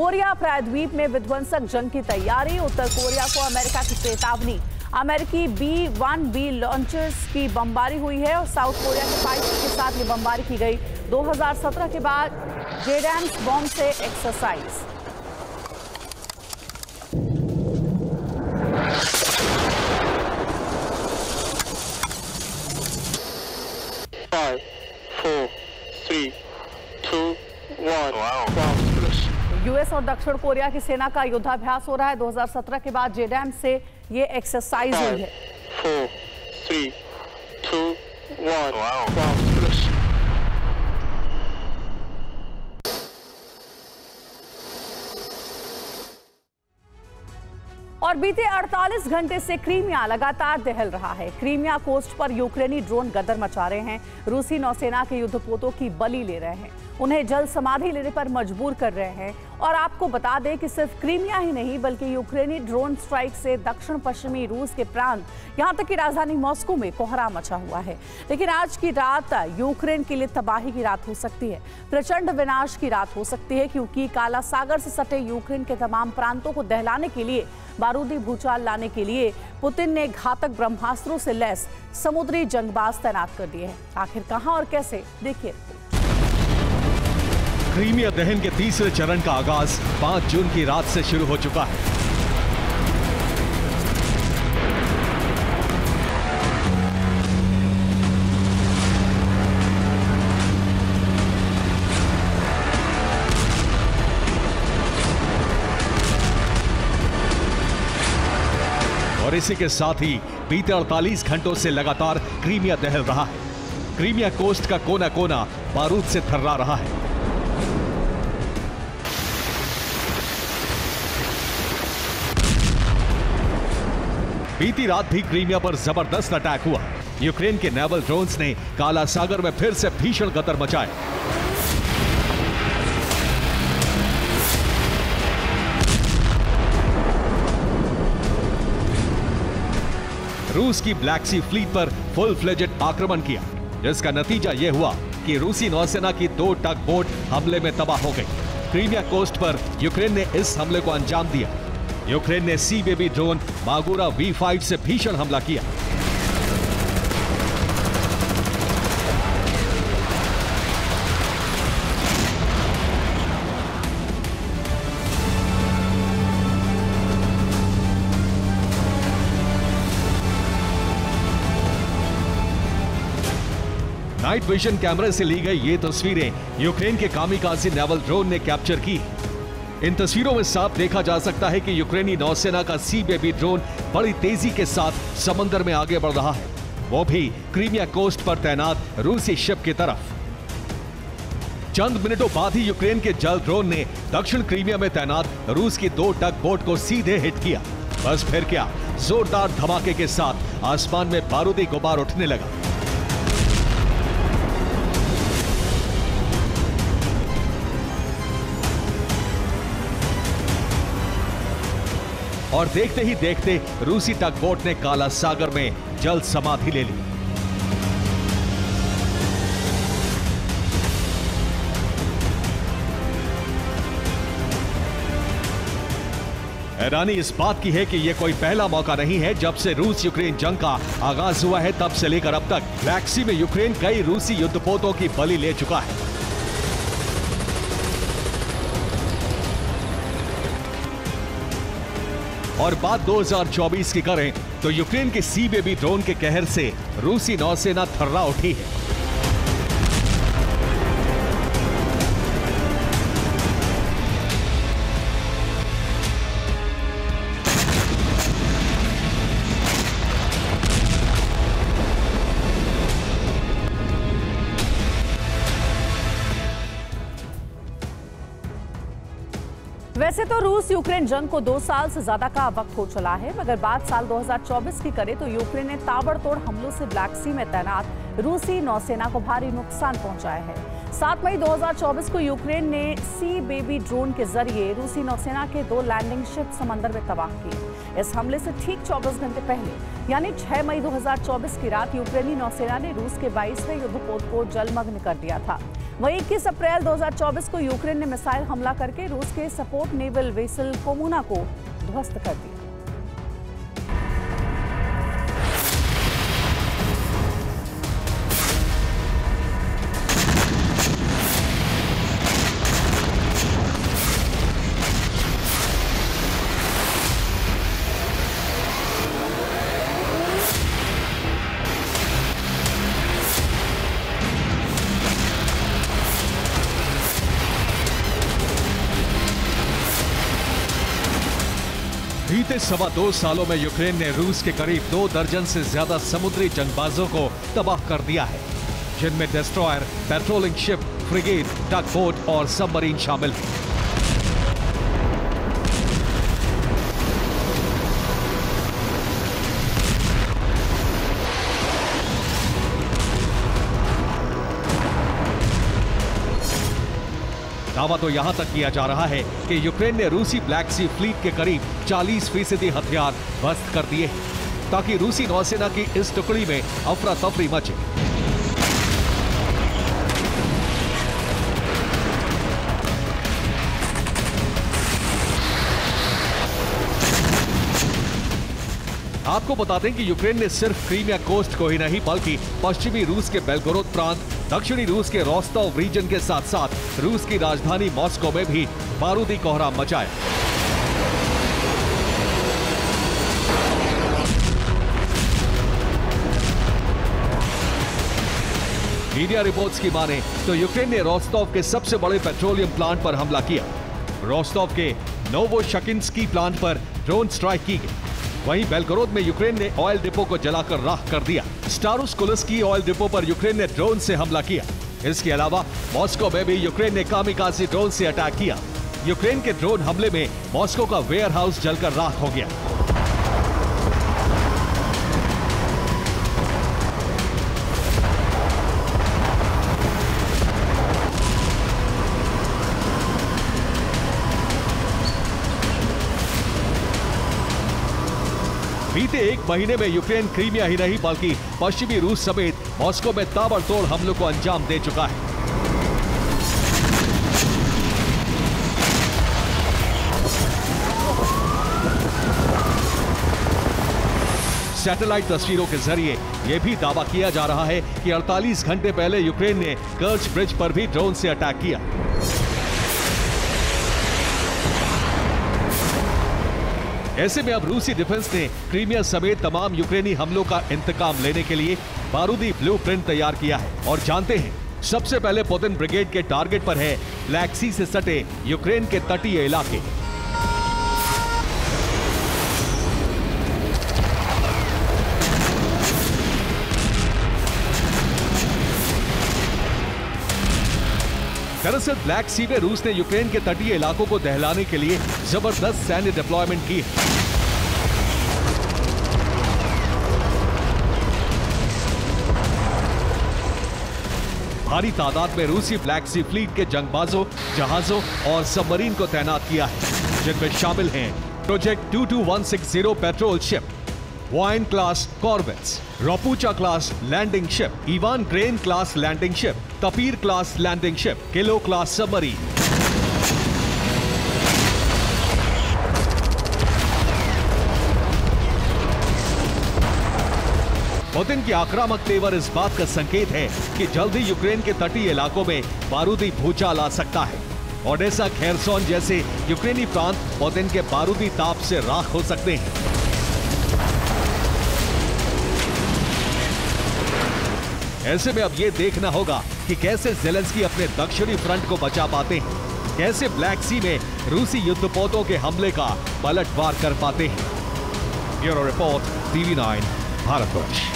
Korea प्रायद्वीप में विध्वंसक जंग की तैयारी, उत्तर कोरिया को अमेरिका की चेतावनी। अमेरिकी B-1B लॉन्चर्स की बमबारी हुई है और साउथ कोरिया के पायलट के साथ ये बमबारी की गई। 2017 के बाद जेडैम्स बॉम्ब से एक्सरसाइज। यूएस और दक्षिण कोरिया की सेना का युद्धाभ्यास हो रहा है। 2017 के बाद जेडैम से ये एक्सरसाइज हुई है। 4, 3, 2, 1 और बीते 48 घंटे से क्रीमिया लगातार दहल रहा है। क्रीमिया कोस्ट पर यूक्रेनी ड्रोन गदर मचा रहे हैं, रूसी नौसेना के युद्धपोतों की बलि ले रहे हैं, उन्हें जल समाधि लेने पर मजबूर कर रहे हैं। और आपको बता दें कि सिर्फ क्रीमिया ही नहीं बल्कि यूक्रेनी ड्रोन स्ट्राइक से दक्षिण पश्चिमी रूस के प्रांत, यहाँ तक कि राजधानी मॉस्को में कोहरा मचा हुआ है। लेकिन आज की रात यूक्रेन के लिए तबाही की रात हो सकती है, प्रचंड विनाश की रात हो सकती है, क्योंकि काला सागर से सटे यूक्रेन के तमाम प्रांतों को दहलाने के लिए, बारूदी भूचाल लाने के लिए पुतिन ने घातक ब्रह्मास्त्रों से लैस समुद्री जंगबाज तैनात कर दिए हैं। आखिर कहाँ और कैसे, देखिए। क्रीमिया दहन के तीसरे चरण का आगाज 5 जून की रात से शुरू हो चुका है। और इसी के साथ ही बीते 48 घंटों से लगातार क्रीमिया दहल रहा है। क्रीमिया कोस्ट का कोना कोना बारूद से थर्रा रहा है। बीती रात भी क्रीमिया पर जबरदस्त अटैक हुआ। यूक्रेन के नेवल ड्रोन्स ने काला सागर में फिर से भीषण गदर मचाए। रूस की ब्लैक सी फ्लीट पर फुल फ्लेजेड आक्रमण किया, जिसका नतीजा यह हुआ कि रूसी नौसेना की 2 टग बोट हमले में तबाह हो गई। क्रीमिया कोस्ट पर यूक्रेन ने इस हमले को अंजाम दिया। यूक्रेन ने सी बेबी ड्रोन मागोरा V-5 से भीषण हमला किया। नाइट विजन कैमरे से ली गई ये तस्वीरें यूक्रेन के कामिकाजी नेवल ड्रोन ने कैप्चर की। इन तस्वीरों में साफ देखा जा सकता है कि यूक्रेनी नौसेना का सी बेबी ड्रोन बड़ी तेजी के साथ समंदर में आगे बढ़ रहा है, वो भी क्रीमिया कोस्ट पर तैनात रूसी शिप की तरफ। चंद मिनटों बाद ही यूक्रेन के जल ड्रोन ने दक्षिण क्रीमिया में तैनात रूस की 2 टग बोट को सीधे हिट किया। बस फिर क्या, जोरदार धमाके के साथ आसमान में बारूदी गुबार उठने लगा। और देखते ही देखते रूसी टग बोट ने काला सागर में जल समाधि ले ली। हैरानी इस बात की है कि यह कोई पहला मौका नहीं है। जब से रूस यूक्रेन जंग का आगाज हुआ है तब से लेकर अब तक ब्लैक सी में यूक्रेन कई रूसी युद्धपोतों की बलि ले चुका है। और बात 2024 की करें तो यूक्रेन के सी बेबी ड्रोन के कहर से रूसी नौसेना थर्रा उठी है। वैसे तो रूस यूक्रेन जंग को 2 साल से ज्यादा का वक्त हो चला है, मगर बात साल 2024 की करें तो यूक्रेन ने ताबड़तोड़ हमलों से ब्लैक सी में तैनात रूसी नौसेना को भारी नुकसान पहुंचाया है। 7 मई 2024 को यूक्रेन ने सी बेबी ड्रोन के जरिए रूसी नौसेना के 2 लैंडिंग शिप समंदर में तबाह किए। इस हमले से ठीक 24 घंटे पहले यानी 6 मई 2024 की रात यूक्रेनी नौसेना ने रूस के 22वें युद्धपोत को जलमग्न कर दिया था। वहीं 21 अप्रैल 2024 को यूक्रेन ने मिसाइल हमला करके रूस के सपोर्ट नेवल वेसल कोमोना को ध्वस्त कर दिया। बीते 2.25 सालों में यूक्रेन ने रूस के करीब 2 दर्जन से ज्यादा समुद्री जंगबाजों को तबाह कर दिया है, जिनमें destroyer, patrolling ship, frigate, tugboat और सबमरीन शामिल हैं। दावा तो यहां तक किया जा रहा है कि यूक्रेन ने रूसी ब्लैक सी फ्लीट के करीब 40% हथियार ध्वस्त कर दिए हैं, ताकि रूसी नौसेना की इस टुकड़ी में अफरा तफरी मचे। आपको बता दें कि यूक्रेन ने सिर्फ क्रीमिया कोस्ट को ही नहीं बल्कि पश्चिमी रूस के बेलगोरोद प्रांत, दक्षिणी रूस के रोस्तोव रीजन के साथ साथ रूस की राजधानी मॉस्को में भी बारूदी कोहराम मचाए। मीडिया रिपोर्ट्स की माने तो यूक्रेन ने रोस्तोव के सबसे बड़े पेट्रोलियम प्लांट पर हमला किया। रोस्तोव के नोवोशकिंस्की प्लांट पर ड्रोन स्ट्राइक की गई। वहीं बेलगोरोद में यूक्रेन ने ऑयल डिपो को जलाकर राख कर दिया। स्टारोस्कुल्स्की ऑयल डिपो पर यूक्रेन ने ड्रोन से हमला किया। इसके अलावा मॉस्को में भी यूक्रेन ने कामिकाज़ी ड्रोन से अटैक किया। यूक्रेन के ड्रोन हमले में मॉस्को का वेयरहाउस जलकर राख हो गया। बीते 1 महीने में यूक्रेन क्रीमिया ही नहीं बल्कि पश्चिमी रूस समेत मॉस्को में ताबड़तोड़ हमलों को अंजाम दे चुका है। सैटेलाइट तस्वीरों के जरिए यह भी दावा किया जा रहा है कि 48 घंटे पहले यूक्रेन ने कर्च ब्रिज पर भी ड्रोन से अटैक किया। ऐसे में अब रूसी डिफेंस ने क्रीमिया समेत तमाम यूक्रेनी हमलों का इंतकाम लेने के लिए बारूदी ब्लूप्रिंट तैयार किया है। और जानते हैं, सबसे पहले पुतिन ब्रिगेड के टारगेट पर है ब्लैक सी से सटे यूक्रेन के तटीय इलाके। दरअसल ब्लैक सी में रूस ने यूक्रेन के तटीय इलाकों को दहलाने के लिए जबरदस्त सैन्य डिप्लॉयमेंट की है। भारी तादाद में रूसी ब्लैक सी फ्लीट के जंगबाजों, जहाजों और सबमरीन को तैनात किया है, जिनमें शामिल हैं प्रोजेक्ट 22160 पेट्रोल शिप, वाइन class corvettes, Ropucha class landing ship, Ivan Gren class landing ship, Tapir class landing ship, Kilo class submarine. Putin की आक्रामक तेवर इस बात का संकेत है कि जल्द ही यूक्रेन के तटीय इलाकों में बारूदी भूचाल आ सकता है। ओडेसा, खेरसोन जैसे यूक्रेनी प्रांत पुतिन के बारूदी ताप से राख हो सकते हैं। ऐसे में अब ये देखना होगा कि कैसे ज़ेलेंस्की अपने दक्षिणी फ्रंट को बचा पाते हैं, कैसे ब्लैक सी में रूसी युद्धपोतों के हमले का पलटवार कर पाते हैं। Bureau report, TV9 Bharatvarsh.